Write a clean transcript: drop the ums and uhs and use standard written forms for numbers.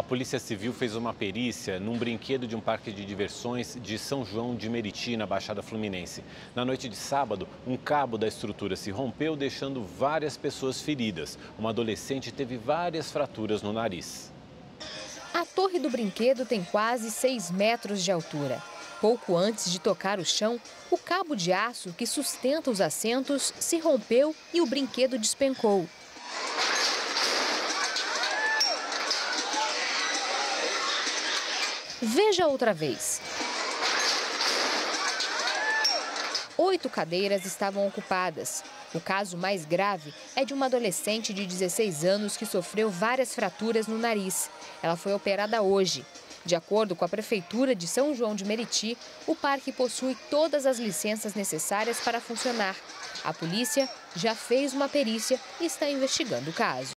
A Polícia Civil fez uma perícia num brinquedo de um parque de diversões de São João de Meriti, na Baixada Fluminense. Na noite de sábado, um cabo da estrutura se rompeu, deixando várias pessoas feridas. Uma adolescente teve várias fraturas no nariz. A torre do brinquedo tem quase 6 metros de altura. Pouco antes de tocar o chão, o cabo de aço que sustenta os assentos se rompeu e o brinquedo despencou. Veja outra vez. 8 cadeiras estavam ocupadas. O caso mais grave é de uma adolescente de 16 anos que sofreu várias fraturas no nariz. Ela foi operada hoje. De acordo com a Prefeitura de São João de Meriti, o parque possui todas as licenças necessárias para funcionar. A polícia já fez uma perícia e está investigando o caso.